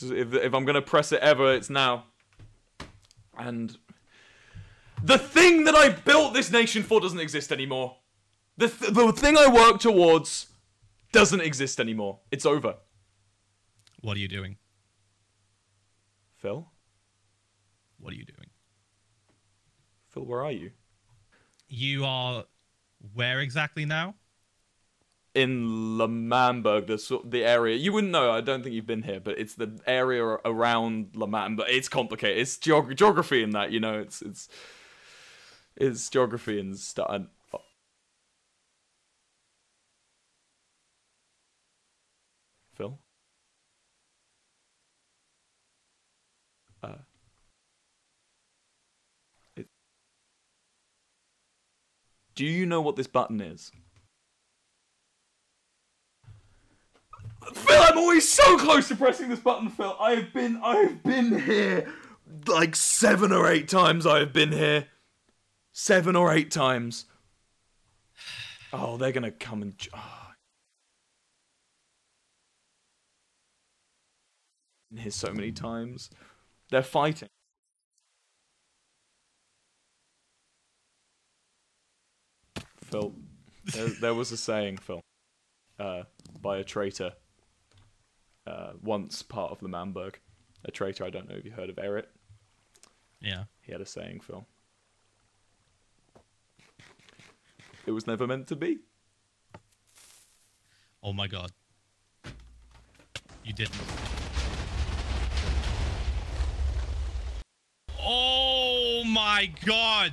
This is, if I'm gonna press it ever, it's now. And the thing that I built this nation for doesn't exist anymore. The thing I work towards doesn't exist anymore. It's over. What are you doing? Phil? What are you doing? Phil, where are you? You are where exactly now? In L'Manberg, the area. You wouldn't know, I don't think you've been here, but it's the area around L'Manberg. It's complicated. It's geography in that, you know. It's geography and stuff. Phil? Do you know what this button is? Phil, I'm always so close to pressing this button, Phil. I have been here like 7 or 8 times. I have been here 7 or 8 times. Oh, they're gonna come and. Oh. Been here so many times. They're fighting. Phil, there was a saying, Phil, by a traitor, once part of the L'Manberg. A traitor, I don't know if you heard of Eret. Yeah. He had a saying, Phil. It was never meant to be. Oh my god. You didn't. Oh my god!